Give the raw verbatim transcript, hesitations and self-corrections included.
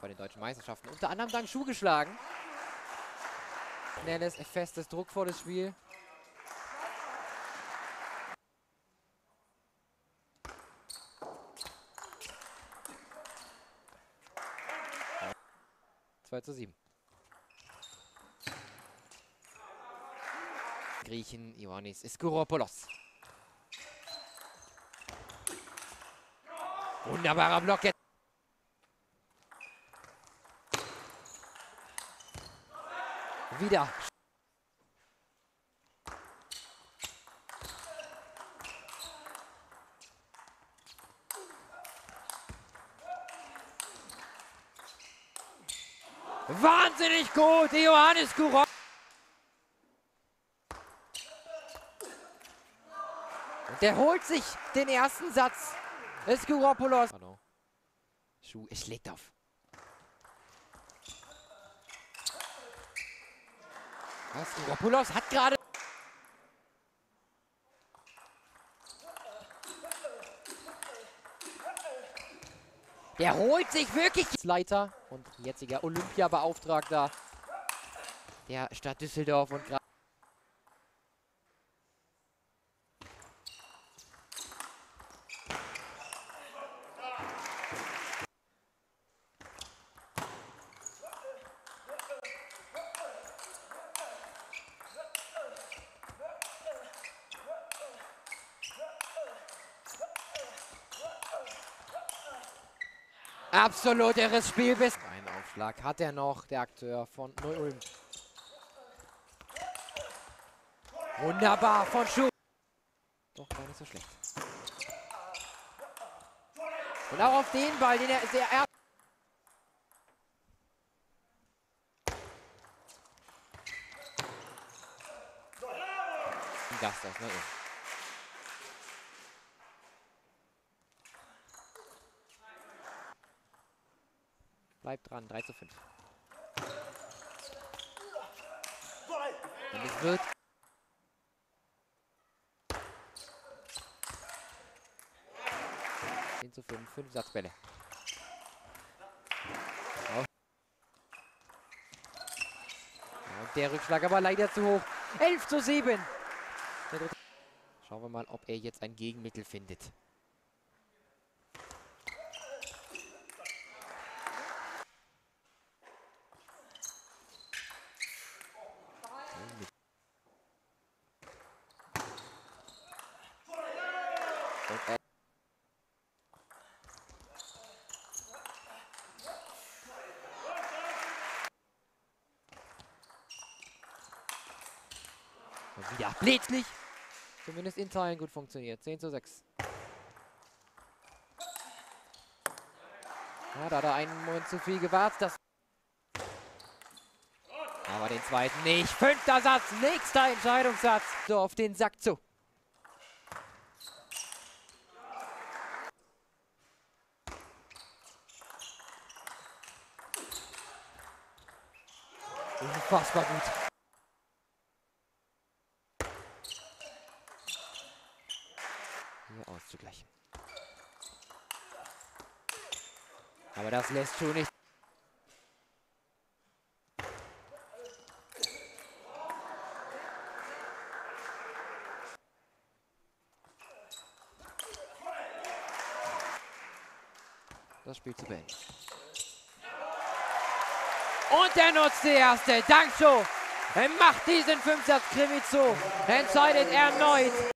bei den deutschen Meisterschaften. Unter anderem Dang Qiu geschlagen. Schnelles, festes, druckvolles Spiel. zwei zu sieben. Griechen Ioannis Sgouropoulos. Wunderbarer Block jetzt. Wieder. Wahnsinnig gut, Ioannis Sgouropoulos. Der holt sich den ersten Satz. Sgouropoulos. Hallo. Schuh, es schlägt auf. Sgouropoulos hat gerade. Der holt sich wirklich. Leiter und jetziger Olympiabeauftragter der Stadt Düsseldorf und Graz. Absolut irres Spiel bis. Einen Aufschlag hat er noch, der Akteur von Neu-Ulm. Wunderbar von Schuh. Doch gar nicht so schlecht. Und auch auf den Ball, den er sehr er. Gast aus Neu-Ulm. Bleibt dran, drei zu fünf. Und es wird. zehn zu fünf, fünf Satzbälle. Oh. Und der Rückschlag aber leider zu hoch. elf zu sieben. Schauen wir mal, ob er jetzt ein Gegenmittel findet. Okay. Und wieder plötzlich. Zumindest in Teilen gut funktioniert. zehn zu sechs. Ja, da hat er einen Moment zu viel gewartet. Das aber den zweiten nicht. Fünfter Satz. Nächster Entscheidungssatz. So auf den Sack zu. Unfassbar gut. Hier auszugleichen. Aber das lässt schon nicht. Das Spiel zu beenden. Und er nutzt die erste. Dang Qiu. Er macht diesen Fünfsatz-Krimi zu. Entscheidet erneut.